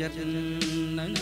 chất nắng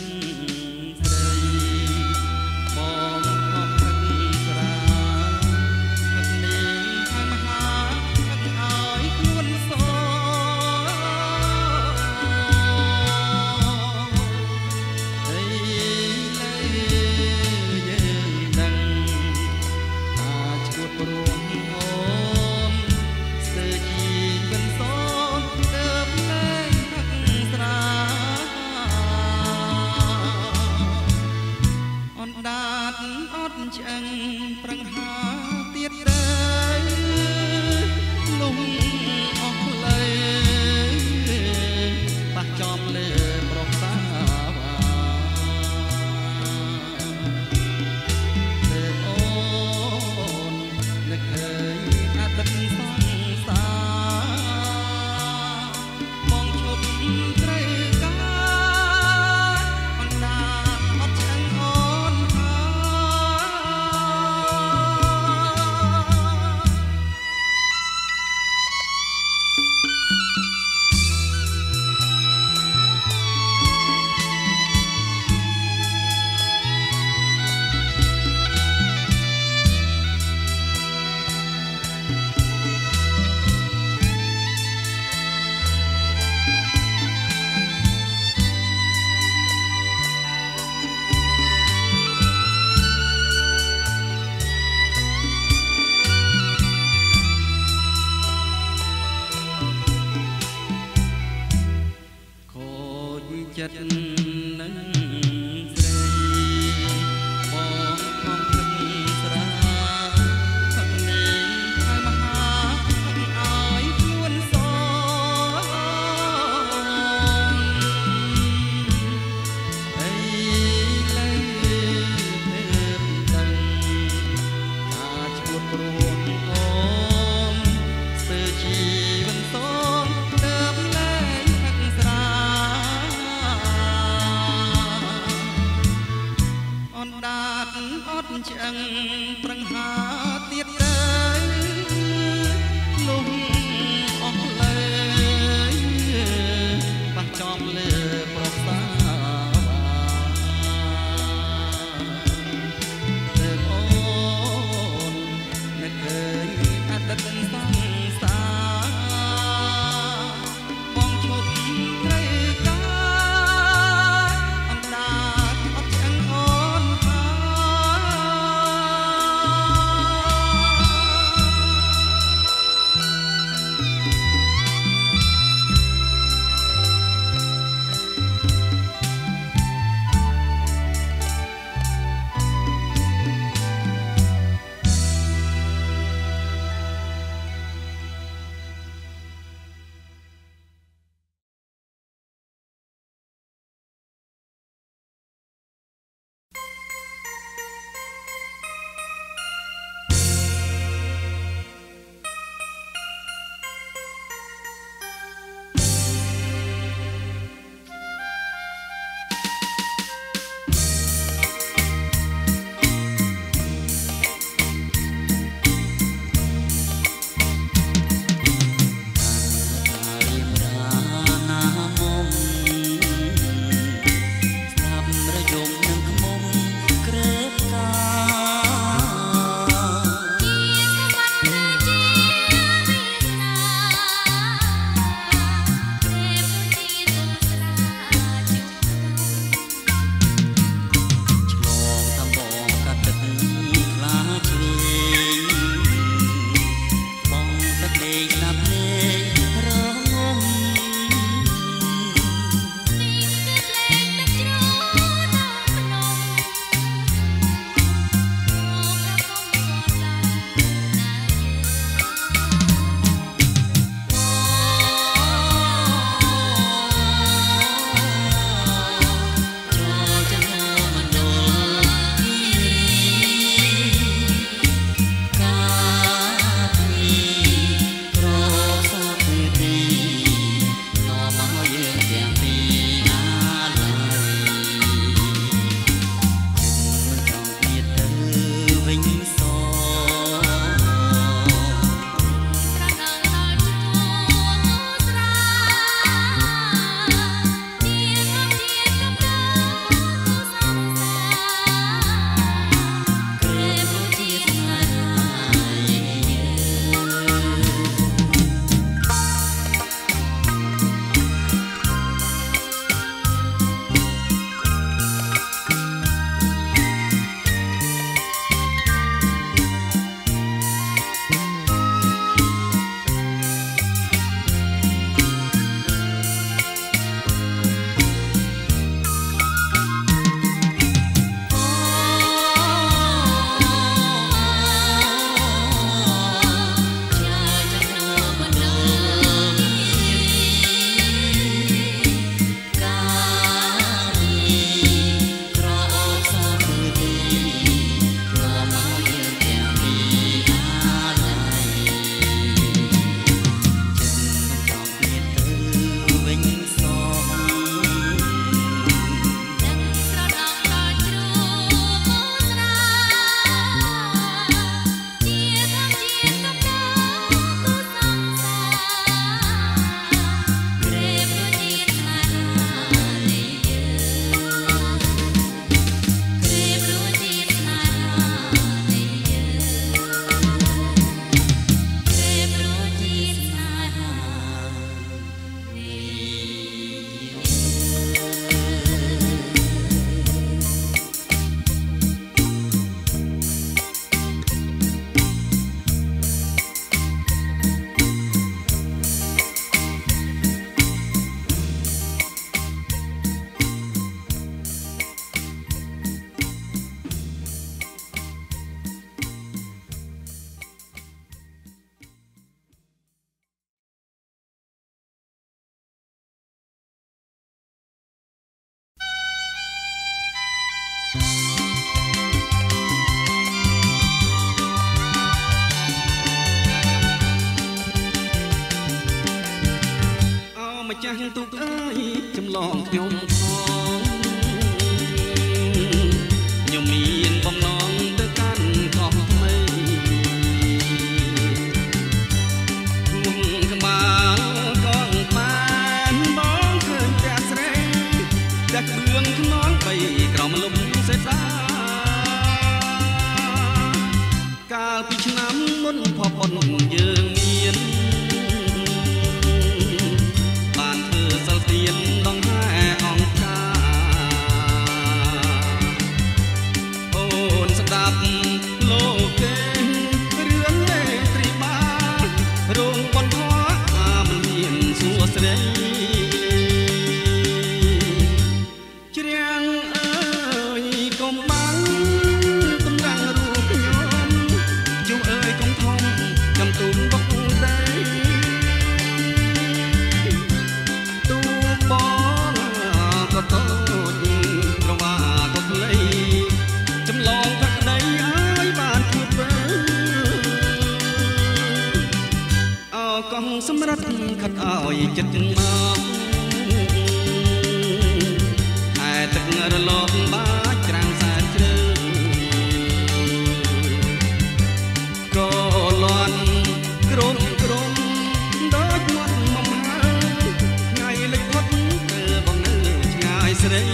Chẳng tục ơi trong lòng tiêu phong nhầm miền vòng lòng tới căn cỏ mây vùng mà con man bóng khơi trà sấy đặt bương nón bay còng lùm say xa cao pít nắm muốn phò phò dương yên xâm rắc khát ỏi chất mọc hai tực ngờ lọt ba trang xa trơ có loạn grom đói mắt mong hao ngày lịch thoát cơ vòng nơi ngài sẽ đấy.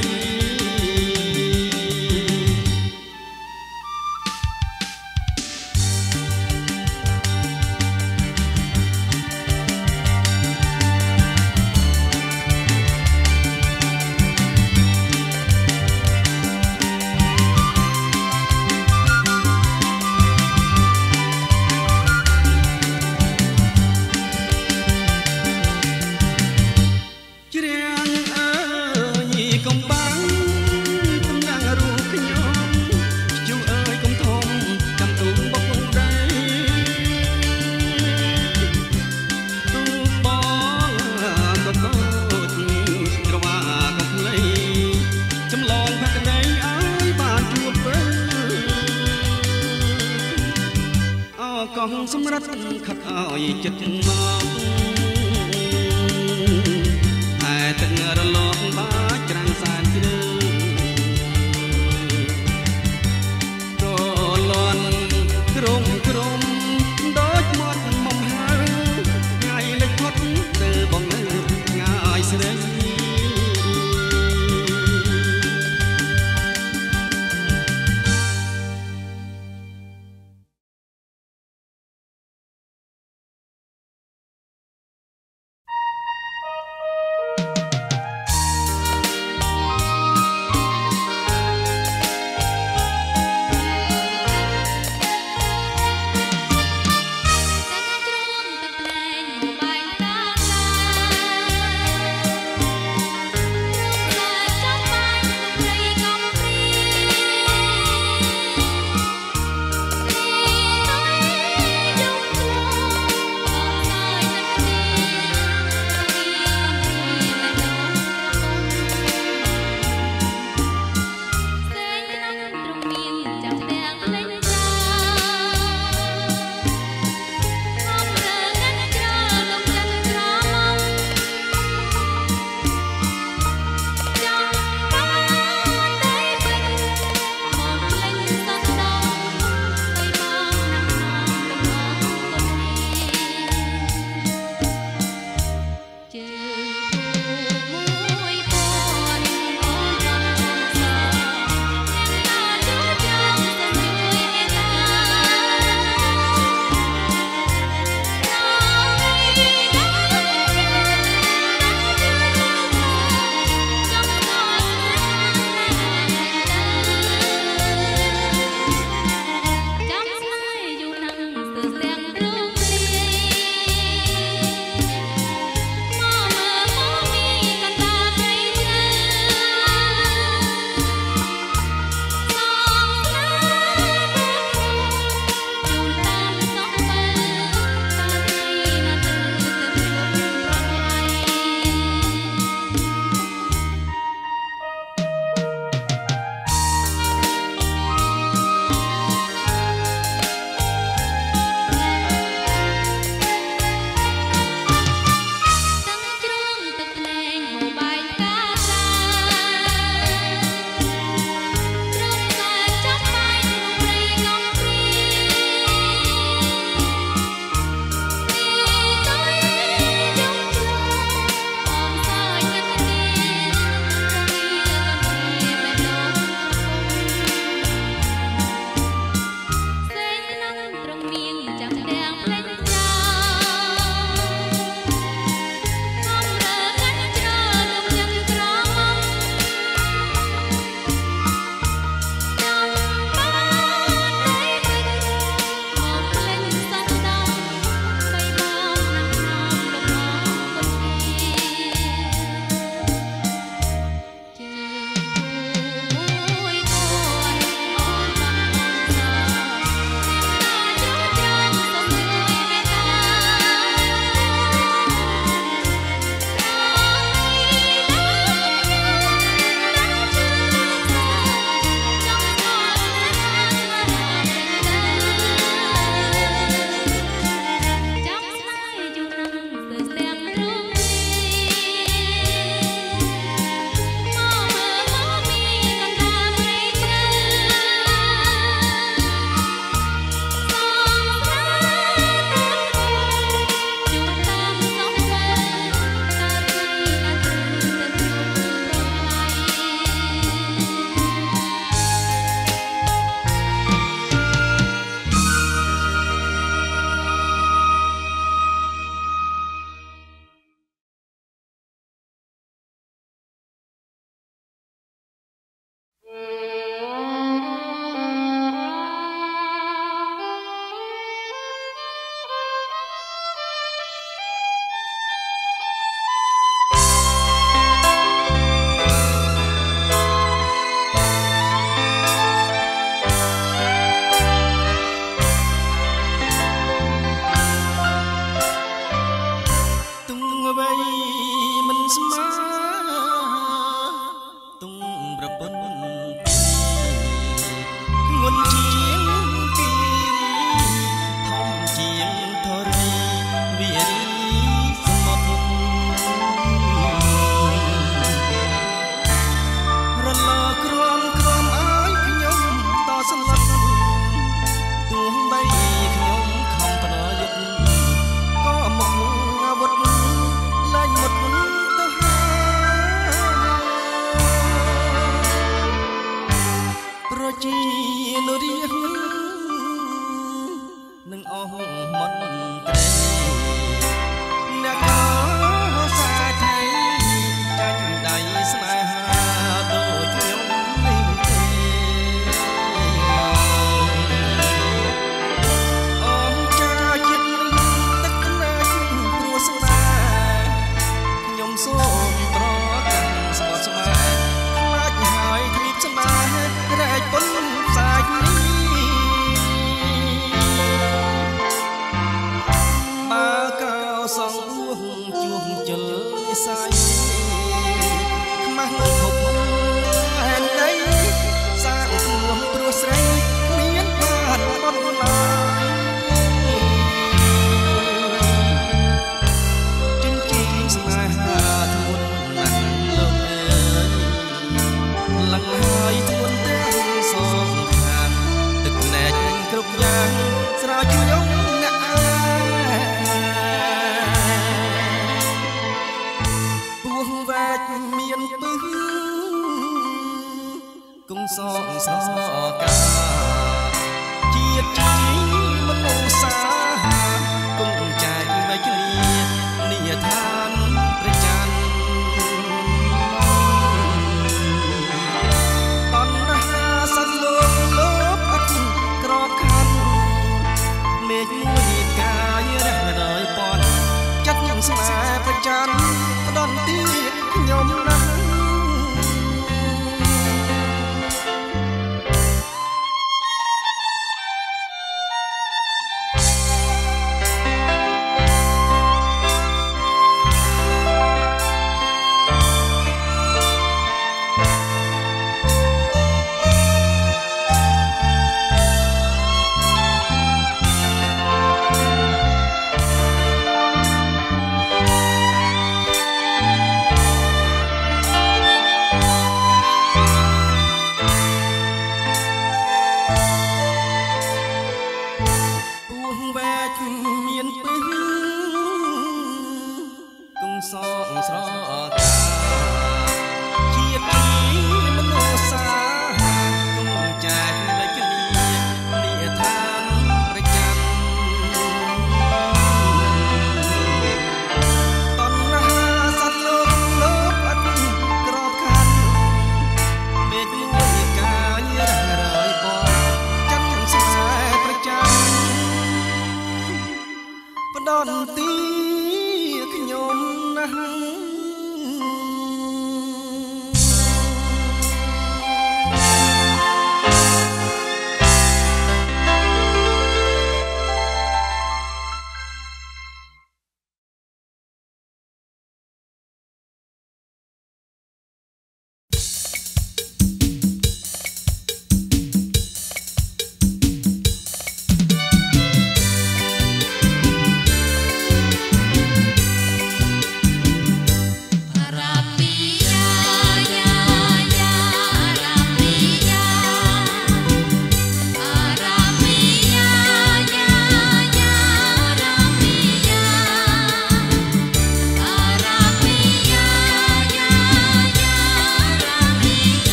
Con sông rắt khát ỏi chất mọc hai tận ngờ lọt ba trang xa trơ có loạn grom đói mắt mong hao ngày lịch thoát từ vòng nơi ngài sẽ đấy.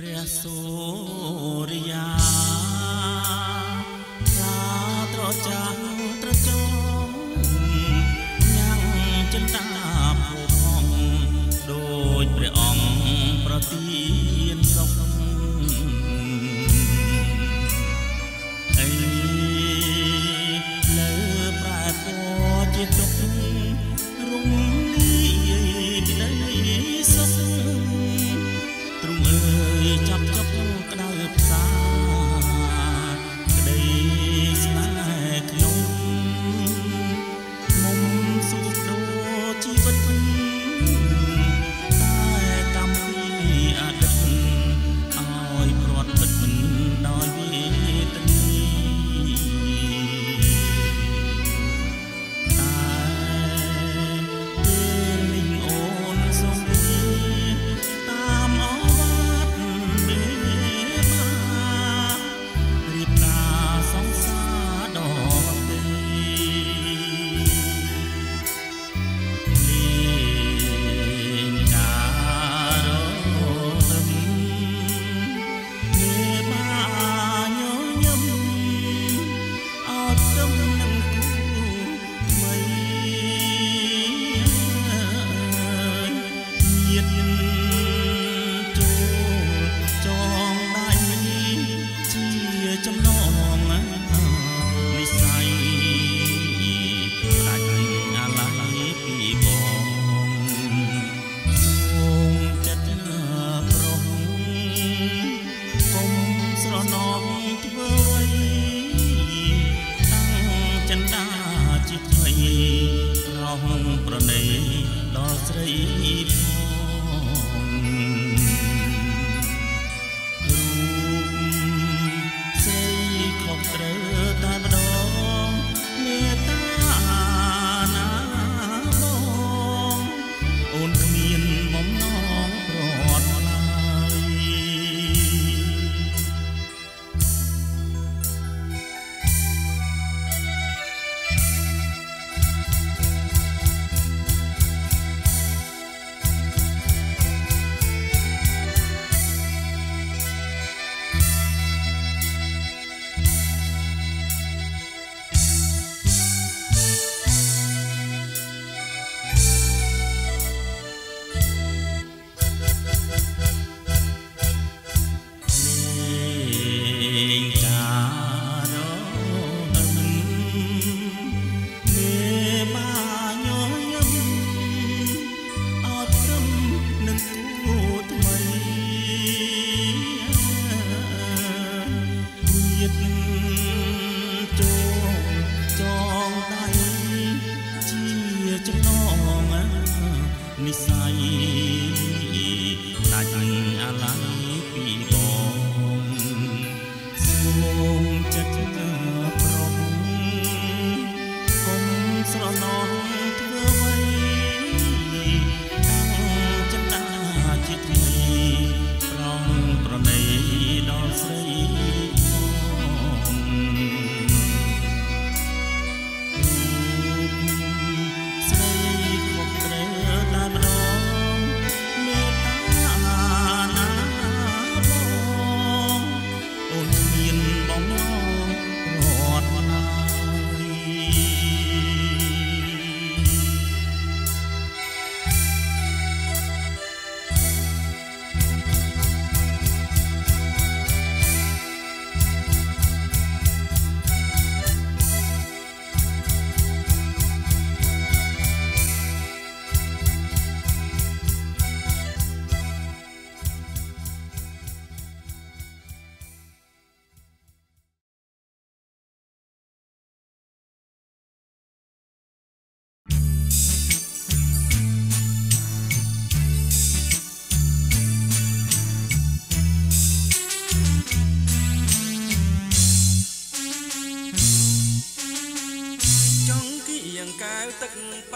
Hãy subscribe cho kênh Ghiền Mì Gõ để không bỏ lỡ những video hấp dẫn.